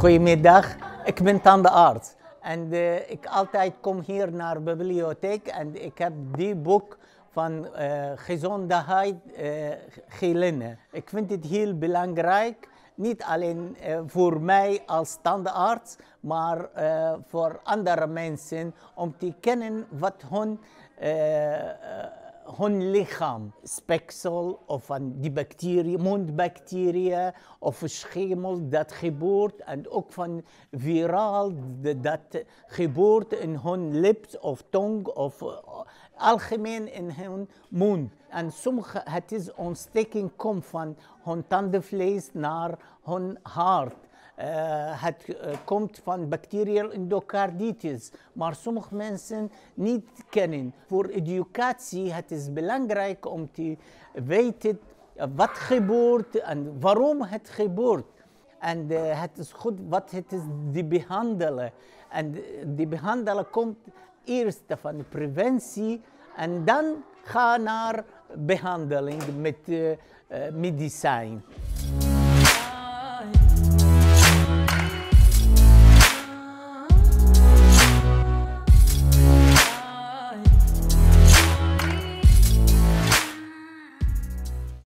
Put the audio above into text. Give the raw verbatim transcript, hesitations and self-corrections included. Goedemiddag, ik ben tandarts en uh, ik altijd kom hier naar de bibliotheek en ik heb die boek van uh, gezondheid uh, geleend. Ik vind het heel belangrijk, niet alleen uh, voor mij als tandarts, maar uh, voor andere mensen om te kennen wat hun, uh, hun lichaam, speksel of van die bacteriën, mondbacteriën of schimmel dat geboort en ook van viraal dat geboort in hun lips of tong of uh, algemeen in hun mond. En sommige, het is ontsteking komt van hun tandenvlees naar hun hart. Uh, het uh, komt van bacteriële endocarditis, maar sommige mensen niet kennen. Voor educatie het is belangrijk om te weten wat gebeurt en waarom het gebeurt. En uh, het is goed wat het is te behandelen. En de behandelen komt eerst van de preventie en dan ga naar behandeling met uh, medicijn.